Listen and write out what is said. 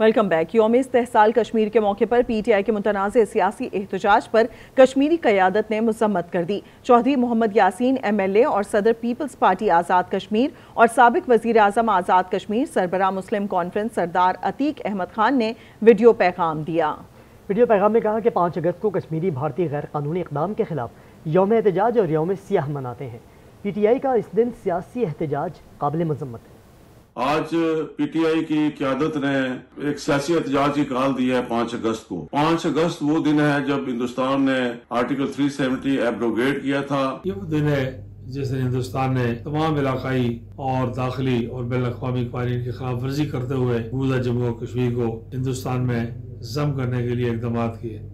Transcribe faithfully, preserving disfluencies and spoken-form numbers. Welcome back. यौम इस्तेहसाल कश्मीर के मौके पर पीटीआई के मुतनाज़े सियासी एहतजाज पर कश्मीरी क़यादत ने मजम्मत कर दी। चौधरी मोहम्मद यासीन एमएलए और सदर पीपल्स पार्टी आज़ाद कश्मीर और साबिक वज़ीर आज़म आज़ाद कश्मीर सरबराह मुस्लिम कॉन्फ्रेंस सरदार अतीक अहमद खान ने वीडियो पैगाम दिया। वीडियो पैगाम में कहा कि पाँच अगस्त को कश्मीरी भारतीय गैर कानूनी इकदाम के खिलाफ यौम एहतजाज और यौम सियाह मनाते हैं। पीटीआई का इस दिन सियासी एहतजाज काबिल मजम्मत है। आज पीटीआई की क़यादत ने एक सियासी एहतजाज की कहाल दी है पाँच अगस्त को। पाँच अगस्त वो दिन है जब हिंदुस्तान ने आर्टिकल तीन सौ सत्तर एब्रोगेट किया था। ये वो दिन है जिस दिन हिंदुस्तान ने तमाम इलाकाई और दाखिली और बैन अवी कानून की खिलाफ वर्जी करते हुए पूरा जम्मू और कश्मीर को हिंदुस्तान में जम करने के लिए इकदाम किए।